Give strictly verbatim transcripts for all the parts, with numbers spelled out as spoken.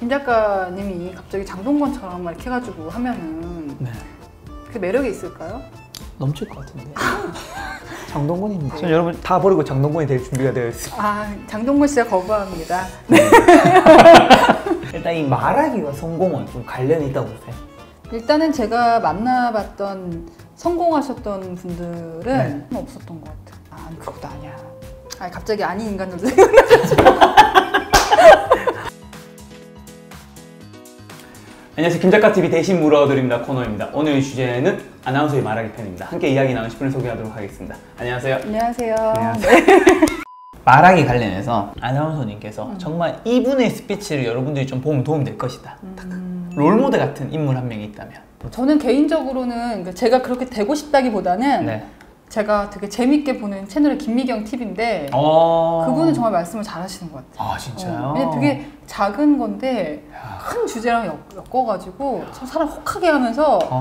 김 작가님이 갑자기 장동건처럼 막 이렇게 해가지고 하면은 네. 그 매력이 있을까요? 넘칠 것 같은데. 장동건입니다. 저는 여러분 다 버리고 장동건이 될 준비가 되어 있습니다. 아, 장동건 씨가 거부합니다. 일단 이 말하기와 성공은 좀 관련이 있다고 보세요? 일단은 제가 만나봤던 성공하셨던 분들은 네. 없었던 것 같아요. 아, 아니, 그것도 아니야. 아니, 갑자기 아닌 인간으로 생각나셨죠? 안녕하세요. 김작가 티비 대신 물어드립니다 코너입니다. 오늘 주제는 아나운서의 말하기 편입니다. 함께 이야기 나누실 분을 소개하도록 하겠습니다. 안녕하세요. 안녕하세요. 안녕하세요. 네. 말하기 관련해서 아나운서님께서 음. 정말 이분의 스피치를 여러분들이 좀 보면 도움 될 것이다. 음. 롤모델 같은 인물 한 명이 있다면? 저는 개인적으로는 제가 그렇게 되고 싶다기보다는 네. 제가 되게 재밌게 보는 채널이 김미경 티비인데 그분은 정말 말씀을 잘 하시는 것 같아요. 아, 진짜요? 어, 되게 작은 건데 야. 큰 주제랑 엮, 엮어가지고 참 사람 혹하게 하면서 어.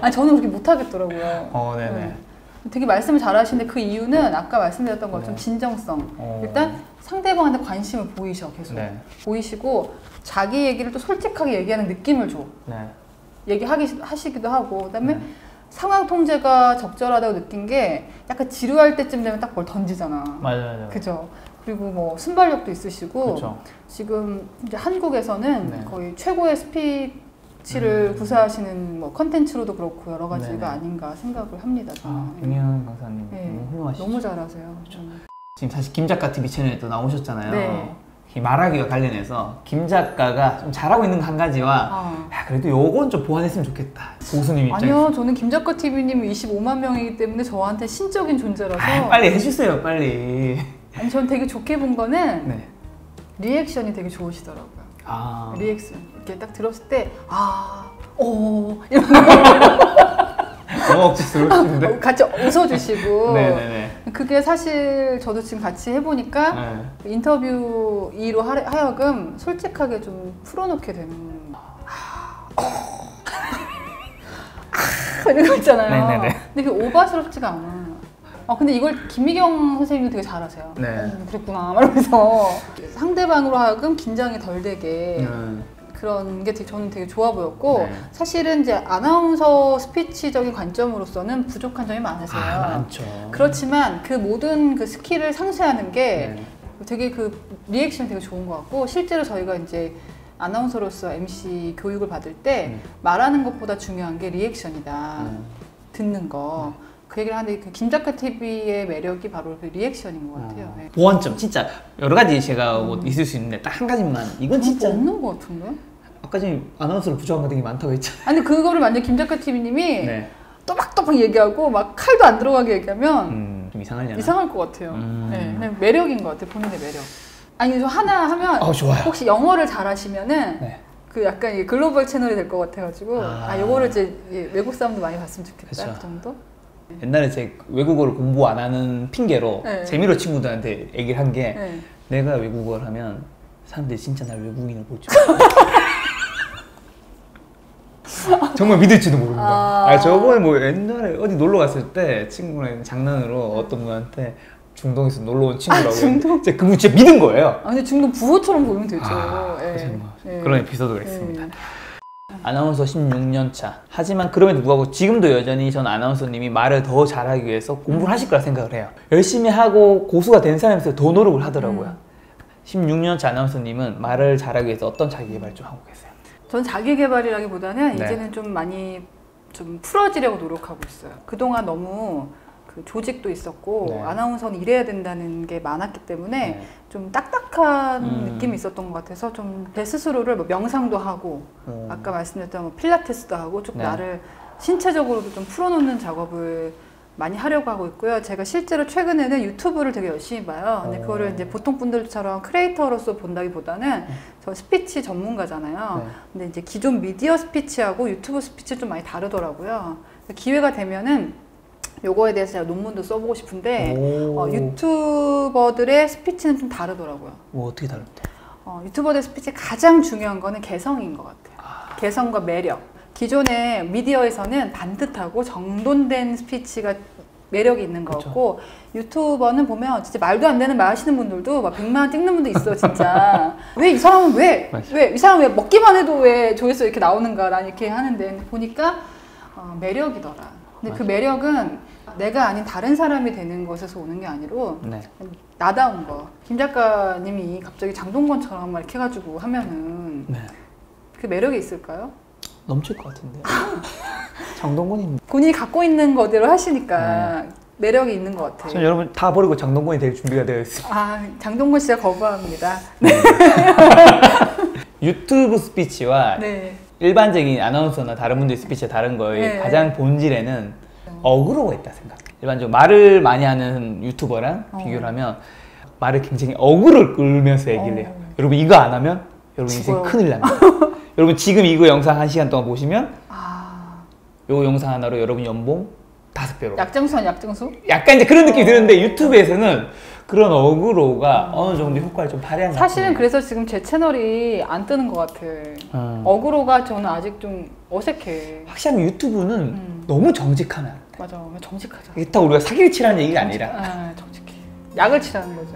아니, 저는 그렇게 못하겠더라고요. 어, 네네. 네. 되게 말씀을 잘 하시는데 그 이유는 아까 말씀드렸던 것처럼 네. 진정성. 어. 일단 상대방한테 관심을 보이셔, 계속. 네. 보이시고 자기 얘기를 또 솔직하게 얘기하는 느낌을 줘. 네. 얘기하기, 하시기도 하고 그다음에 네. 상황 통제가 적절하다고 느낀 게 약간 지루할 때쯤 되면 딱 뭘 던지잖아. 맞아요, 맞아요. 그죠. 그리고 뭐 순발력도 있으시고 그쵸. 지금 이제 한국에서는 네. 거의 최고의 스피치를 음. 구사하시는 뭐 컨텐츠로도 그렇고 여러 가지가 네네. 아닌가 생각을 합니다. 아, 김미경 강사님 네. 너무 훌륭하시죠. 너무 잘하세요. 그쵸. 지금 사실 김작가 티비 채널에 또 나오셨잖아요. 네. 말하기와 관련해서 김 작가가 좀 잘하고 있는 한 가지와 아. 야, 그래도 요건 좀 보완했으면 좋겠다. 보수님 입장에서. 아니요, 저는 김작가 티비님 이십오만 명이기 때문에 저한테 신적인 존재라서 아유, 빨리 해주세요, 빨리. 아니, 전 되게 좋게 본 거는 네. 리액션이 되게 좋으시더라고요. 아. 리액션. 이렇게 딱 들었을 때 아, 오 이런 너무 억지스러우신데? 같이 웃어주시고 네네네. 그게 사실 저도 지금 같이 해보니까 네. 인터뷰 이로 하여금 솔직하게 좀 풀어놓게 되는 이런 거 있잖아요. 네네네. 근데 그게 오바스럽지가 않아. 아, 근데 이걸 김미경 선생님도 되게 잘하세요. 네. 음, 그랬구나 말하면서 상대방으로 하여금 긴장이 덜 되게 음. 그런 게 되게 저는 되게 좋아 보였고 네. 사실은 이제 아나운서 스피치적인 관점으로서는 부족한 점이 많으세요. 아, 많죠. 그렇지만 그 모든 그 스킬을 상쇄하는 게 네. 되게 그 리액션이 되게 좋은 것 같고 실제로 저희가 이제 아나운서로서 엠씨 교육을 받을 때 네. 말하는 것보다 중요한 게 리액션이다. 네. 듣는 거. 네. 그 얘기를 하는데 그 김작가 티비의 매력이 바로 그 리액션인 것 같아요. 아, 네. 보완점 진짜 여러 가지 제가 음. 있을 수 있는데 딱 한 가지만 이건 진짜 없는 것 같은데? 아까 전에 아나운서로 부족한 거 되게 많다고 했잖아요. 아니 그거를 만약에 김작가 티비님이 네. 또박또박 얘기하고 막 칼도 안 들어가게 얘기하면 음, 좀 이상하려나? 이상할 것 같아요. 음. 네, 그냥 매력인 것 같아요. 본인의 매력. 아니 저 하나 하면 어, 좋아요. 혹시 영어를 잘하시면은 네. 그 약간 글로벌 채널이 될 것 같아가지고 아. 아, 요거를 이제 외국 사람도 많이 봤으면 좋겠다. 그쵸. 그 정도? 옛날에 제가 외국어를 공부 안 하는 핑계로 네. 재미로 친구들한테 얘기를 한 게 네. 내가 외국어를 하면 사람들이 진짜 날 외국인을 보죠. 정말 믿을지도 모르는 거야. 아... 아, 저번에 뭐 옛날에 어디 놀러 갔을 때 친구랑 장난으로 어떤 분한테 중동에서 놀러 온 친구라고 아, 중동? 제가 그분 진짜 믿은 거예요. 아, 근데 중동 부호처럼 보면 되죠. 아, 네. 네. 그런 에피소드가 네. 있습니다. 아나운서 십육 년 차. 하지만 그럼에도 불구하고 지금도 여전히 전 아나운서님이 말을 더 잘하기 위해서 공부를 하실 거라 생각을 해요. 열심히 하고 고수가 된 사람에서 더 노력을 하더라고요. 십육 년 차 아나운서님은 말을 잘하기 위해서 어떤 자기개발 좀 하고 계세요? 전 자기개발이라기보다는 네. 이제는 좀 많이 좀 풀어지려고 노력하고 있어요. 그동안 너무 그 조직도 있었고 네. 아나운서는 일해야 된다는 게 많았기 때문에 네. 좀 딱딱한 음. 느낌이 있었던 것 같아서 좀 내 스스로를 뭐 명상도 하고 음. 아까 말씀드렸던 뭐 필라테스도 하고 좀 네. 나를 신체적으로도 좀 풀어놓는 작업을 많이 하려고 하고 있고요. 제가 실제로 최근에는 유튜브를 되게 열심히 봐요. 근데 오. 그거를 이제 보통 분들처럼 크리에이터로서 본다기보다는 네. 저 스피치 전문가잖아요. 네. 근데 이제 기존 미디어 스피치하고 유튜브 스피치 좀 많이 다르더라고요. 기회가 되면은 요거에 대해서 제가 논문도 써보고 싶은데 어, 유튜버들의 스피치는 좀 다르더라고요. 뭐 어떻게 다른데? 어, 유튜버들의 스피치 가장 중요한 거는 개성인 것 같아요. 아. 개성과 매력. 기존의 미디어에서는 반듯하고 정돈된 스피치가 매력이 있는 것 같고, 유튜버는 보면 진짜 말도 안 되는 말 하시는 분들도 막 백만 원 찍는 분도 있어 진짜. 왜 이 사람은 왜? 왜 이 사람 왜 먹기만 해도 왜 조회수 이렇게 나오는가 난 이렇게 하는데, 근데 보니까 어, 매력이더라. 근데 맞아. 그 매력은 내가 아닌 다른 사람이 되는 것에서 오는 게 아니고 네. 나다운 거. 김 작가님이 갑자기 장동건처럼 막 이렇게 해가지고 하면은 네. 그 매력이 있을까요? 넘칠 것 같은데. 장동건이 본인이 갖고 있는 거대로 하시니까 네. 매력이 있는 것 같아요. 저는 여러분 다 버리고 장동건이 될 준비가 되어 있습니다. 아, 장동건 씨가 거부합니다. 네. 유튜브 스피치와 네. 일반적인 아나운서나 다른 분들의 스피치와 다른 거의 네. 가장 본질에는 어그로가 있다 생각. 일반적으로 말을 많이 하는 유튜버랑 어. 비교를 하면 말을 굉장히 어그로를 끌면서 얘기를 해요. 어. 여러분 이거 안 하면 여러분 인생 큰일 납니다. 여러분 지금 이거 영상 한 시간 동안 보시면 아... 요 영상 하나로 여러분 연봉 다섯 배로. 약정수 아니 약정수? 약간 이제 그런 느낌이 어... 드는데 유튜브에서는 그런 어그로가 음... 어느 정도 효과를 좀 발휘한 것 같아요. 사실은 그래서 지금 제 채널이 안 뜨는 것 같아. 음... 어그로가 저는 아직 좀 어색해. 확실히 유튜브는 음... 너무 정직하면 안 돼. 맞아, 정직하자. 일단 우리가 사기를 치라는 얘기가 정직... 아니라. 아, 정직해. 약을 치라는 거죠.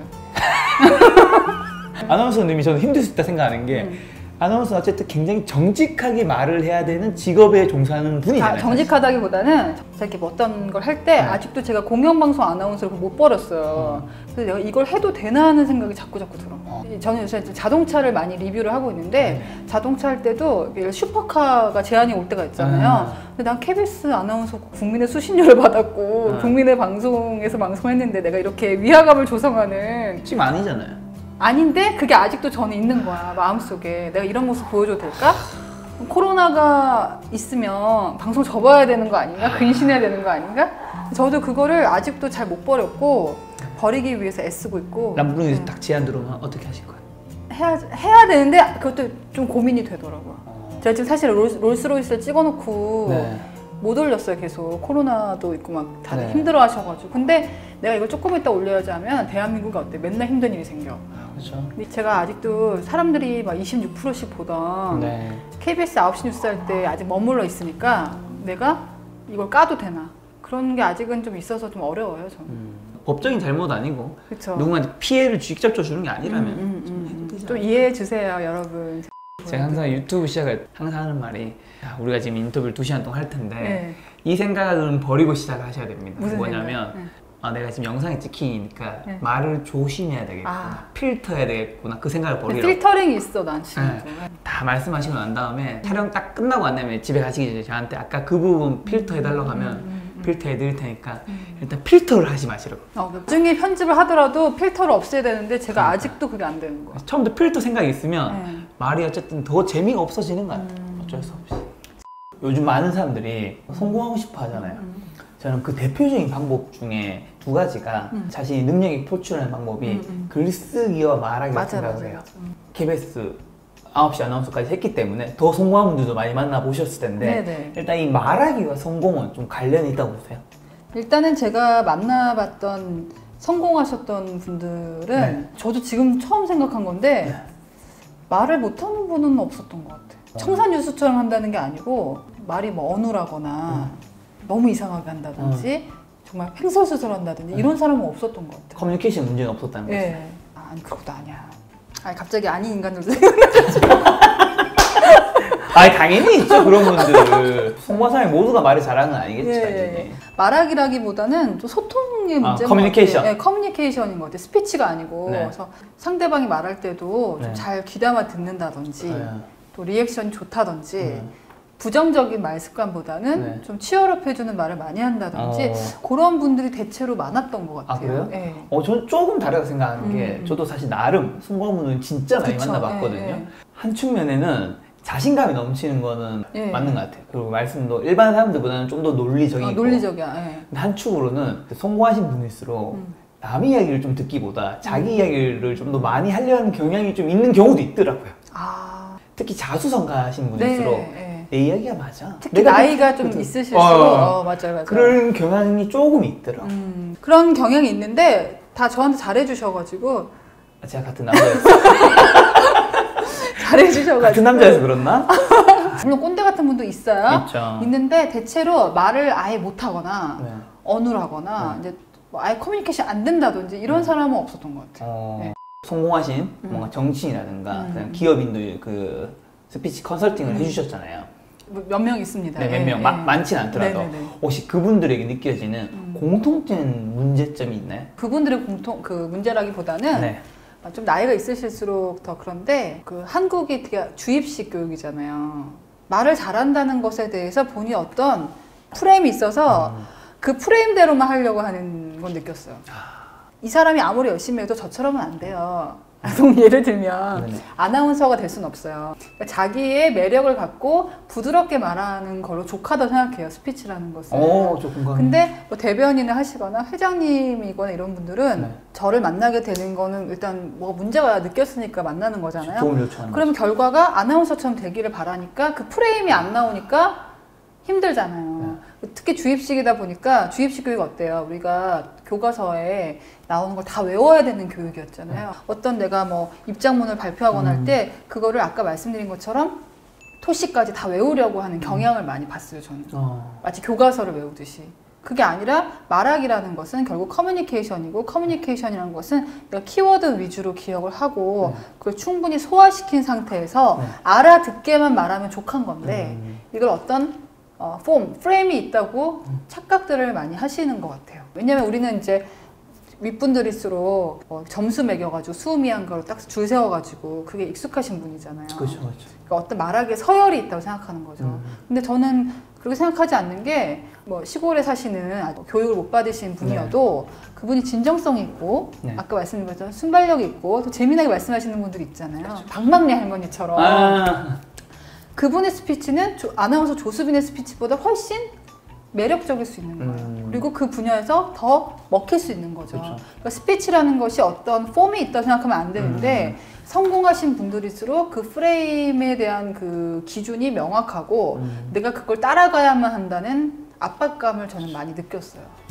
아나운서님이 저는 힘들 수 있다 생각하는 게 음. 아나운서는 어쨌든 굉장히 정직하게 말을 해야 되는 직업에 종사하는 분이잖아요. 아, 정직하다기보다는 제가 이렇게 어떤 걸 할 때 네. 아직도 제가 공영방송 아나운서를 못 버렸어요. 음. 그래서 내가 이걸 해도 되나 하는 생각이 자꾸 자꾸 들어. 어. 저는 요새 자동차를 많이 리뷰를 하고 있는데 네. 자동차 할 때도 슈퍼카가 제한이 올 때가 있잖아요. 음. 근데 난 케이비에스 아나운서 국민의 수신료를 받았고 음. 국민의 방송에서 방송했는데 내가 이렇게 위화감을 조성하는 지금 아니잖아요. 아닌데 그게 아직도 저는 있는 거야. 마음속에 내가 이런 모습 보여줘도 될까? 코로나가 있으면 방송 접어야 되는 거 아닌가? 근신해야 되는 거 아닌가? 저도 그거를 아직도 잘 못 버렸고 버리기 위해서 애쓰고 있고. 남부는 응. 딱 제안 들어오면 어떻게 하실 거야? 해야, 해야 되는데 그것도 좀 고민이 되더라고요. 어. 제가 지금 사실 롤, 롤스로이스를 찍어놓고 네. 못 올렸어요. 계속 코로나도 있고 막 다들 네. 힘들어 하셔가지고. 근데 내가 이걸 조금 이따 올려야지 하면 대한민국이 어때? 맨날 힘든 일이 생겨. 그렇죠. 근데 제가 아직도 사람들이 막 이십육 퍼센트씩 보던 네. 케이비에스 아홉 시 뉴스 할 때 아직 머물러 있으니까 내가 이걸 까도 되나? 그런 게 아직은 좀 있어서 좀 어려워요. 저는. 음. 법적인 잘못 아니고 그쵸. 누군가한테 피해를 직접적으로 주는 게 아니라면 음, 음, 좀 힘들잖아요. 좀 이해해 주세요, 여러분. 제가 항상 유튜브 시작할 때 항상 하는 말이 야, 우리가 지금 인터뷰를 두 시간 동안 할 텐데 네. 이 생각은 버리고 시작하셔야 됩니다. 뭐냐면 네. 아, 내가 지금 영상이 찍히니까 네. 말을 조심해야 되겠구나. 아. 필터해야 되겠구나. 그 생각을 버리라고. 필터링이 있어 난 지금. 네. 다 말씀하시고 난 다음에 촬영 딱 끝나고 안 되면 집에 가시기 전에 저한테 아까 그 부분 필터해달라고 하면 음, 음, 필터해드릴 테니까 음. 일단 필터를 하지 마시라고. 어, 나중에 편집을 하더라도 필터를 없애야 되는데 제가 그러니까. 아직도 그게 안 되는 거야. 처음부터 필터 생각이 있으면 네. 말이 어쨌든 더 재미가 없어지는 것 같아요. 음. 어쩔 수 없이. 요즘 많은 사람들이 성공하고 싶어 하잖아요. 음. 저는 그 대표적인 방법 중에 두 가지가 음. 자신의 능력이 표출하는 방법이 음, 음. 글쓰기와 말하기라고 생각을 해요. 음. 케이비에스 아홉 시 아나운서까지 했기 때문에 더 성공한 분들도 많이 만나보셨을 텐데 네네. 일단 이 말하기와 성공은 좀 관련이 있다고 보세요? 일단은 제가 만나봤던 성공하셨던 분들은 네. 저도 지금 처음 생각한 건데 네. 말을 못하는 분은 없었던 것 같아요. 어. 청산유수처럼 한다는 게 아니고 말이 뭐 어눌하거나 음. 너무 이상하게 한다든지 음. 정말 횡설수설한다든지 음. 이런 사람은 없었던 것 같아요. 커뮤니케이션 문제는 없었다는 거지. 네. 아니 그것도 아니야. 아니 갑자기 아닌 인간들도 생각나죠. 아니 당연히 있죠 그런 분들. 성공한 모두가 말을 잘하는 건 아니겠지. 예, 예. 말하기라기보다는 좀 소통의 문제. 아, 커뮤니케이션. 네, 커뮤니케이션인 것 같아요. 스피치가 아니고 네. 그래서 상대방이 말할 때도 네. 좀 잘 귀담아 듣는다든지 네. 또 리액션이 좋다든지. 네. 부정적인 말 습관보다는 네. 좀 치열업해주는 말을 많이 한다든지 어... 그런 분들이 대체로 많았던 것 같아요. 아, 그래요? 네. 어, 저는 조금 다르다고 생각하는 음, 게 저도 사실 나름 송광문은 진짜 많이 그쵸? 만나봤거든요. 네, 네. 한 측면에는 자신감이 넘치는 거는 네. 맞는 것 같아요. 그리고 말씀도 일반 사람들보다는 좀 더 논리적이고 아, 논리적이야. 네. 근데 한 축으로는 성공하신 분일수록 음. 남의 이야기를 좀 듣기보다 자기 음. 이야기를 좀 더 많이 하려는 경향이 좀 있는 경우도 있더라고요. 아... 특히 자수성가하신 분일수록 네, 네. 내 이야기가 맞아. 특히 나이가 좀 있으실수록 어, 어, 맞아요, 맞아요. 그런 경향이 조금 있더라. 음, 그런 경향이 있는데 다 저한테 잘해주셔가지고 제가 같은 남자였어. 잘해주셔가지고 같은 남자여서 그렇나? 물론 꼰대 같은 분도 있어요. 있죠. 있는데 대체로 말을 아예 못하거나 네. 어눌하거나 네. 이제 뭐 아예 커뮤니케이션 안 된다든지 이런 네. 사람은 없었던 것 같아요. 어, 네. 성공하신 음. 뭔가 정치인이라든가 음. 기업인들 그 스피치 컨설팅을 음. 해주셨잖아요. 몇 명 있습니다. 네, 몇 명. 네. 많진 않더라도. 네, 네, 네. 혹시 그분들에게 느껴지는 음. 공통된 문제점이 있나요? 그분들의 공통, 그 문제라기보다는 네. 좀 나이가 있으실수록 더 그런데 그 한국이 되게 주입식 교육이잖아요. 말을 잘한다는 것에 대해서 본인이 어떤 프레임이 있어서 음. 그 프레임대로만 하려고 하는 건 느꼈어요. 아. 이 사람이 아무리 열심히 해도 저처럼은 안 돼요. 예를 들면 네네. 아나운서가 될 수는 없어요. 그러니까 자기의 매력을 갖고 부드럽게 말하는 걸로 족하다고 생각해요. 스피치라는 것은. 오, 저 공감해. 근데 뭐 대변인을 하시거나 회장님이거나 이런 분들은 네. 저를 만나게 되는 거는 일단 뭐 문제가 느꼈으니까 만나는 거잖아요. 도움을 요청하는 그러면 거죠. 결과가 아나운서처럼 되기를 바라니까 그 프레임이 안 나오니까 힘들잖아요. 네. 특히 주입식이다 보니까 주입식 교육 어때요? 우리가 교과서에 나오는 걸 다 외워야 되는 교육이었잖아요. 네. 어떤 내가 뭐 입장문을 발표하거나 음. 할 때 그거를 아까 말씀드린 것처럼 토시까지 다 외우려고 하는 경향을 음. 많이 봤어요. 저는 어. 마치 교과서를 외우듯이. 그게 아니라 말하기라는 것은 결국 커뮤니케이션이고 커뮤니케이션이라는 것은 내가 키워드 위주로 기억을 하고 네. 그걸 충분히 소화시킨 상태에서 네. 알아듣게만 말하면 족한 건데 음. 이걸 어떤 어, 폼, 프레임이 있다고 착각들을 많이 하시는 것 같아요. 왜냐면 우리는 이제 윗분들일수록 어, 점수 매겨가지고 수음이한 걸 딱 줄 세워가지고 그게 익숙하신 분이잖아요. 그렇죠, 그렇죠. 그러니까 어떤 말하기에 서열이 있다고 생각하는 거죠. 음. 근데 저는 그렇게 생각하지 않는 게 뭐 시골에 사시는 교육을 못 받으신 분이어도 네. 그분이 진정성이 있고 네. 아까 말씀드린 것처럼 순발력이 있고 또 재미나게 말씀하시는 분들이 있잖아요. 그렇죠. 박막례 할머니처럼. 아. 그분의 스피치는 조, 아나운서 조수빈의 스피치보다 훨씬 매력적일 수 있는 거예요. 음. 그리고 그 분야에서 더 먹힐 수 있는 거죠. 그렇죠. 그러니까 스피치라는 것이 어떤 폼이 있다고 생각하면 안 되는데 음. 성공하신 분들일수록 그 프레임에 대한 그 기준이 명확하고 음. 내가 그걸 따라가야만 한다는 압박감을 저는 많이 느꼈어요.